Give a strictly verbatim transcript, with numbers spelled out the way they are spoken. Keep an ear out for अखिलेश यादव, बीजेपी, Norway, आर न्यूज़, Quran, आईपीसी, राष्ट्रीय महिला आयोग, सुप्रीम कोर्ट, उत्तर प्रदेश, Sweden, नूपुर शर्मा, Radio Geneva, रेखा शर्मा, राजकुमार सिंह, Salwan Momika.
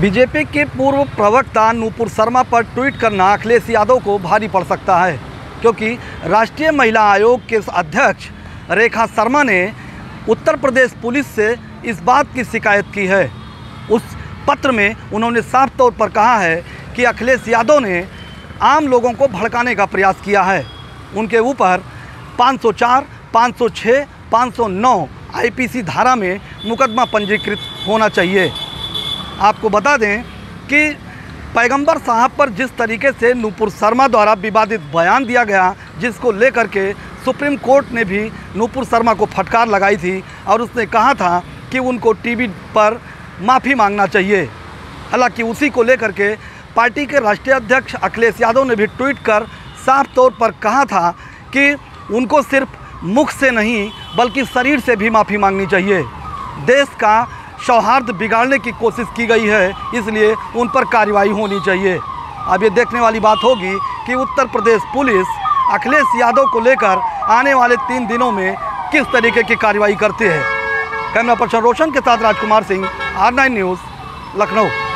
बीजेपी के पूर्व प्रवक्ता नूपुर शर्मा पर ट्वीट करना अखिलेश यादव को भारी पड़ सकता है, क्योंकि राष्ट्रीय महिला आयोग के अध्यक्ष रेखा शर्मा ने उत्तर प्रदेश पुलिस से इस बात की शिकायत की है। उस पत्र में उन्होंने साफ तौर पर कहा है कि अखिलेश यादव ने आम लोगों को भड़काने का प्रयास किया है। उनके ऊपर पाँच सौ चार, पाँच सौ छह, पाँच सौ नौ आईपीसी धारा में मुकदमा पंजीकृत होना चाहिए। आपको बता दें कि पैगंबर साहब पर जिस तरीके से नूपुर शर्मा द्वारा विवादित बयान दिया गया, जिसको लेकर के सुप्रीम कोर्ट ने भी नूपुर शर्मा को फटकार लगाई थी और उसने कहा था कि उनको टीवी पर माफ़ी मांगना चाहिए। हालांकि उसी को लेकर के पार्टी के राष्ट्रीय अध्यक्ष अखिलेश यादव ने भी ट्वीट कर साफ तौर पर कहा था कि उनको सिर्फ मुख से नहीं बल्कि शरीर से भी माफ़ी मांगनी चाहिए। देश का सौहार्द बिगाड़ने की कोशिश की गई है, इसलिए उन पर कार्रवाई होनी चाहिए। अब ये देखने वाली बात होगी कि उत्तर प्रदेश पुलिस अखिलेश यादव को लेकर आने वाले तीन दिनों में किस तरीके की कार्रवाई करती है। कैमरा पर्सन रोशन के साथ राजकुमार सिंह, आर न्यूज़, लखनऊ।